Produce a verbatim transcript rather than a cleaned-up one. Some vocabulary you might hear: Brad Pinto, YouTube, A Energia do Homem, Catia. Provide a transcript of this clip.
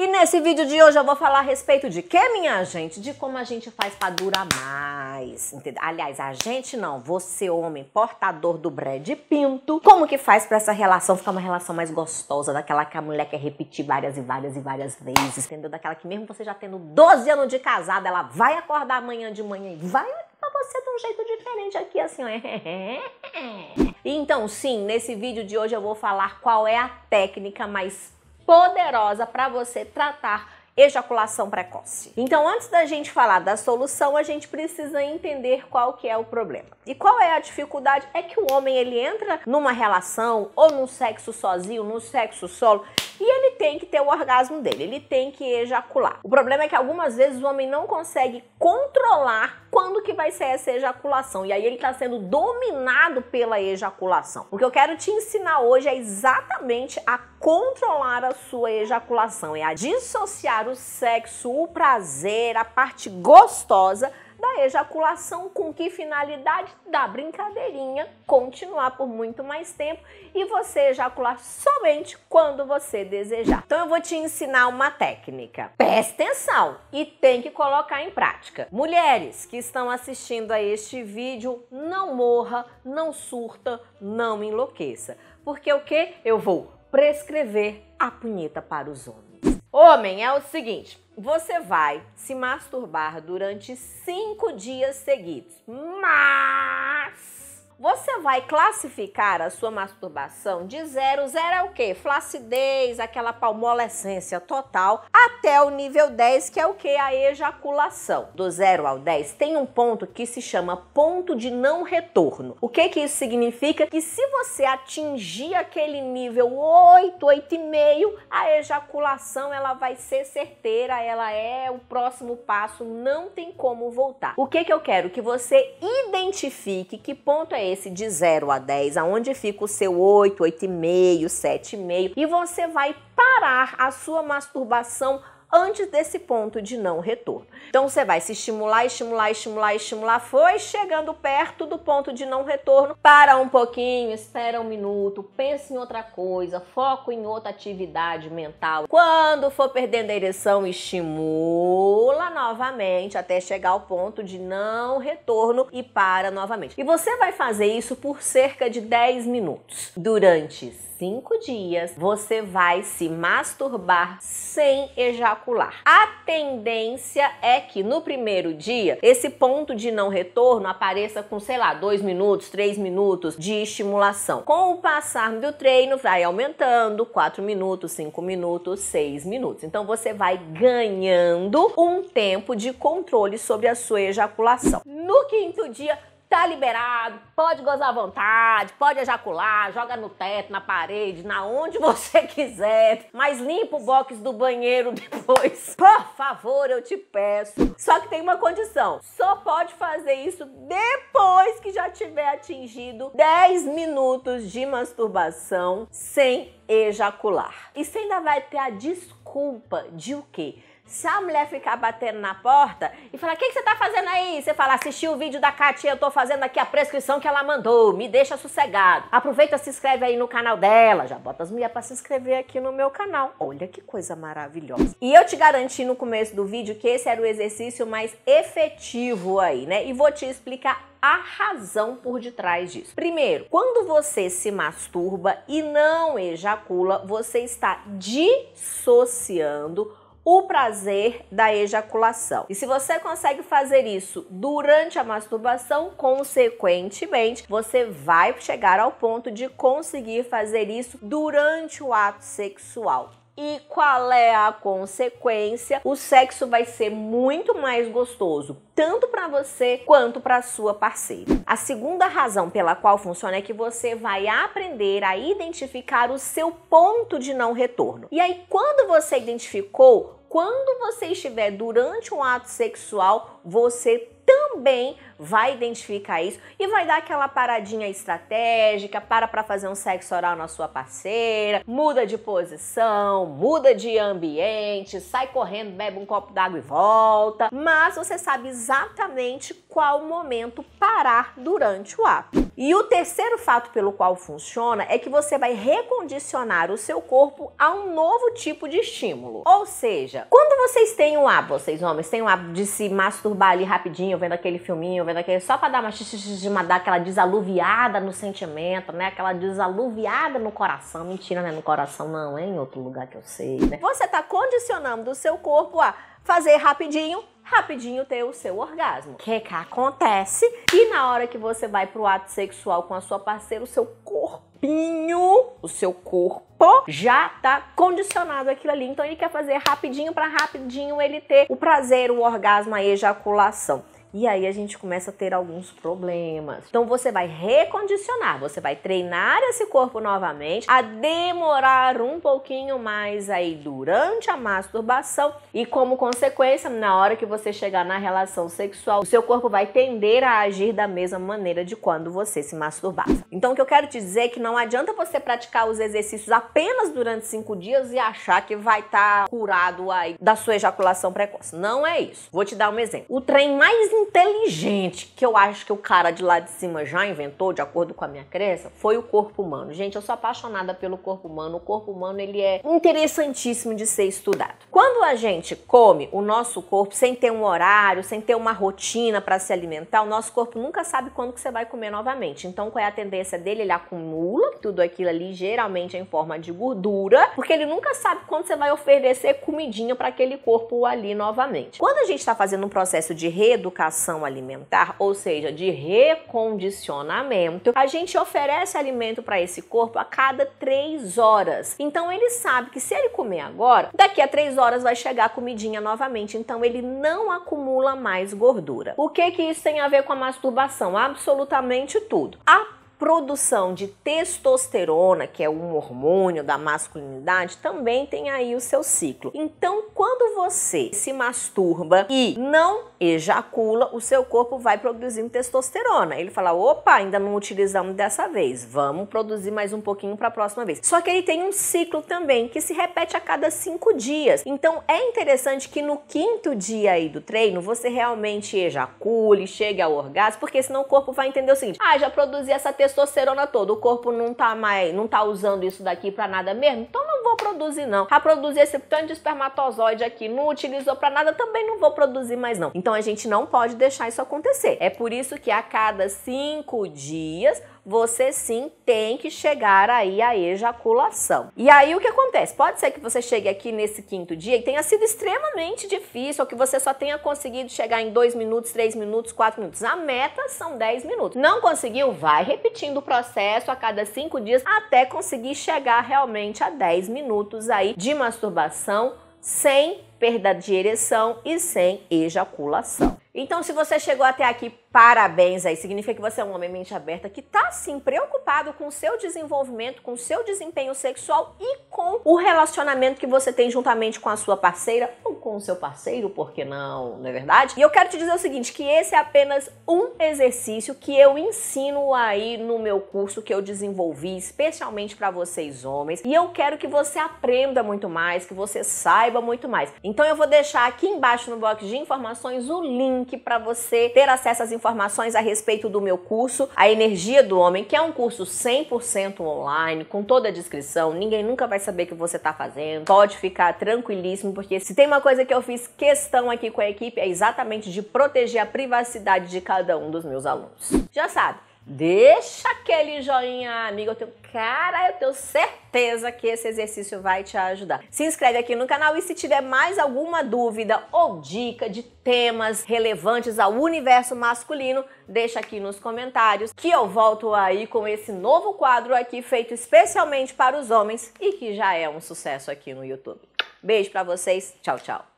E nesse vídeo de hoje eu vou falar a respeito de quê, minha gente? De como a gente faz pra durar mais, entendeu? Aliás, a gente não, você homem portador do Brad Pinto, como que faz pra essa relação ficar uma relação mais gostosa, daquela que a mulher quer repetir várias e várias e várias vezes, entendeu? Daquela que mesmo você já tendo doze anos de casada, ela vai acordar amanhã de manhã e vai olhar pra você de um jeito diferente aqui, assim, ó. Então sim, nesse vídeo de hoje eu vou falar qual é a técnica mais poderosa para você tratar ejaculação precoce. Então, antes da gente falar da solução, a gente precisa entender qual que é o problema. E qual é a dificuldade? É que o homem, ele entra numa relação, ou num sexo sozinho, num sexo solo, e ele tem que ter o orgasmo dele, ele tem que ejacular. O problema é que algumas vezes o homem não consegue controlar quando que vai ser essa ejaculação, e aí ele tá sendo dominado pela ejaculação. O que eu quero te ensinar hoje é exatamente a controlar a sua ejaculação, é a dissociar o sexo, o prazer, a parte gostosa da ejaculação. Com que finalidade? Da brincadeirinha continuar por muito mais tempo e você ejacular somente quando você desejar. Então eu vou te ensinar uma técnica. Presta atenção e tem que colocar em prática. Mulheres que estão assistindo a este vídeo, não morra, não surta, não enlouqueça. Porque o que? Eu vou prescrever a punheta para os homens. Homem, é o seguinte, você vai se masturbar durante cinco dias seguidos, mas você vai classificar a sua masturbação de zero, zero é o quê? Flacidez, aquela palmolescência total, até o nível dez, que é o quê? A ejaculação. Do zero ao dez tem um ponto que se chama ponto de não retorno. O que que isso significa? Que se você atingir aquele nível oito, oito e meio, a ejaculação ela vai ser certeira, ela é o próximo passo, não tem como voltar. O que que eu quero? Que você identifique que ponto é esse de zero a dez, aonde fica o seu oito, oito e meio, sete e meio, e você vai parar a sua masturbação antes desse ponto de não retorno. Então você vai se estimular, estimular, estimular, estimular, foi chegando perto do ponto de não retorno, para um pouquinho, espera um minuto, pensa em outra coisa, foco em outra atividade mental. Quando for perdendo a ereção, estimula novamente até chegar ao ponto de não retorno e para novamente. E você vai fazer isso por cerca de dez minutos. Durante cinco dias, você vai se masturbar sem ejacular. A tendência é que no primeiro dia, esse ponto de não retorno apareça com, sei lá, dois minutos, três minutos de estimulação. Com o passar do treino, vai aumentando, quatro minutos, cinco minutos, seis minutos. Então você vai ganhando um tempo de controle sobre a sua ejaculação. No quinto dia, tá liberado, pode gozar à vontade, pode ejacular, joga no teto, na parede, na onde você quiser, mas limpa o box do banheiro depois, por favor, eu te peço. Só que tem uma condição, só pode fazer isso depois que já tiver atingido dez minutos de masturbação sem ejacular. E você ainda vai ter a desculpa de o quê? Se a mulher ficar batendo na porta e falar, o que, que você tá fazendo aí? Você fala, assisti o vídeo da Catia, eu tô fazendo aqui a prescrição que ela mandou, me deixa sossegado. Aproveita, se inscreve aí no canal dela, já bota as mulheres pra se inscrever aqui no meu canal. Olha que coisa maravilhosa. E eu te garanti no começo do vídeo que esse era o exercício mais efetivo aí, né? E vou te explicar a razão por detrás disso. Primeiro, quando você se masturba e não ejacula, você está dissociando o prazer da ejaculação. E se você consegue fazer isso durante a masturbação, consequentemente, você vai chegar ao ponto de conseguir fazer isso durante o ato sexual. E qual é a consequência? O sexo vai ser muito mais gostoso, tanto para você quanto para sua parceira. A segunda razão pela qual funciona é que você vai aprender a identificar o seu ponto de não retorno. E aí, quando você identificou, quando você estiver durante um ato sexual, você também também vai identificar isso e vai dar aquela paradinha estratégica, para para fazer um sexo oral na sua parceira, muda de posição, muda de ambiente, sai correndo, bebe um copo d'água e volta. Mas você sabe exatamente qual momento parar durante o ato. E o terceiro fato pelo qual funciona é que você vai recondicionar o seu corpo a um novo tipo de estímulo. Ou seja, quando vocês têm um hábito, vocês homens têm um hábito de se masturbar ali rapidinho, vendo aquele filminho, vendo aquele, só para dar uma xixi, dar aquela desaluviada no sentimento, né? Aquela desaluviada no coração. Mentira, não é no coração não, é em outro lugar que eu sei, né? Você tá condicionando o seu corpo a fazer rapidinho, rapidinho ter o seu orgasmo. O que que acontece? E na hora que você vai pro ato sexual com a sua parceira, o seu corpinho, o seu corpo já tá condicionado aquilo ali. Então ele quer fazer rapidinho para rapidinho ele ter o prazer, o orgasmo, a ejaculação. E aí a gente começa a ter alguns problemas. Então você vai recondicionar, você vai treinar esse corpo novamente a demorar um pouquinho mais aí durante a masturbação e, como consequência, na hora que você chegar na relação sexual, o seu corpo vai tender a agir da mesma maneira de quando você se masturbava. Então o que eu quero te dizer é que não adianta você praticar os exercícios apenas durante cinco dias e achar que vai estar curado aí da sua ejaculação precoce. Não é isso. Vou te dar um exemplo. O trem mais inteligente que eu acho que o cara de lá de cima já inventou, de acordo com a minha crença, foi o corpo humano. Gente, eu sou apaixonada pelo corpo humano. O corpo humano, ele é interessantíssimo de ser estudado. Quando a gente come o nosso corpo sem ter um horário, sem ter uma rotina para se alimentar, o nosso corpo nunca sabe quando que você vai comer novamente. Então, qual é a tendência dele? Ele acumula tudo aquilo ali, geralmente em forma de gordura, porque ele nunca sabe quando você vai oferecer comidinha para aquele corpo ali novamente. Quando a gente está fazendo um processo de reeducação alimentar, ou seja, de recondicionamento, a gente oferece alimento para esse corpo a cada três horas. Então ele sabe que se ele comer agora, daqui a três horas vai chegar a comidinha novamente. Então ele não acumula mais gordura. O que que isso tem a ver com a masturbação? Absolutamente tudo. A produção de testosterona, que é um hormônio da masculinidade, também tem aí o seu ciclo. Então, quando você se masturba e não ejacula, o seu corpo vai produzindo testosterona. Ele fala, opa, ainda não utilizamos dessa vez, vamos produzir mais um pouquinho para a próxima vez. Só que ele tem um ciclo também, que se repete a cada cinco dias. Então, é interessante que no quinto dia aí do treino, você realmente ejacule, chegue ao orgasmo, porque senão o corpo vai entender o seguinte, ah, já produzi essa testosterona, testosterona toda, o corpo não tá mais, não tá usando isso daqui pra nada mesmo, então não vou produzir não. A produzir esse tanto de espermatozoide aqui, não utilizou pra nada, também não vou produzir mais não. Então a gente não pode deixar isso acontecer. É por isso que a cada cinco dias você sim tem que chegar aí à ejaculação. E aí o que acontece? Pode ser que você chegue aqui nesse quinto dia e tenha sido extremamente difícil, ou que você só tenha conseguido chegar em dois minutos, três minutos, quatro minutos. A meta são dez minutos. Não conseguiu? Vai repetindo o processo a cada cinco dias até conseguir chegar realmente a dez minutos aí de masturbação sem perda de ereção e sem ejaculação. Então, se você chegou até aqui, parabéns aí. Significa que você é um homem mente aberta que tá, sim, preocupado com o seu desenvolvimento, com o seu desempenho sexual e com o relacionamento que você tem juntamente com a sua parceira ou com o seu parceiro, por que não? Não é verdade? E eu quero te dizer o seguinte, que esse é apenas um exercício que eu ensino aí no meu curso que eu desenvolvi especialmente para vocês homens. E eu quero que você aprenda muito mais, que você saiba muito mais. Então eu vou deixar aqui embaixo no box de informações o link para você ter acesso às informações a respeito do meu curso, A Energia do Homem, que é um curso cem por cento online, com toda a descrição, ninguém nunca vai saber o que você está fazendo, pode ficar tranquilíssimo, porque se tem uma coisa que eu fiz questão aqui com a equipe é exatamente de proteger a privacidade de cada um dos meus alunos. Já sabe, deixa aquele joinha, amigo, eu tenho, cara, eu tenho certeza que esse exercício vai te ajudar. Se inscreve aqui no canal e se tiver mais alguma dúvida ou dica de temas relevantes ao universo masculino, deixa aqui nos comentários que eu volto aí com esse novo quadro aqui feito especialmente para os homens e que já é um sucesso aqui no YouTube. Beijo pra vocês, tchau, tchau.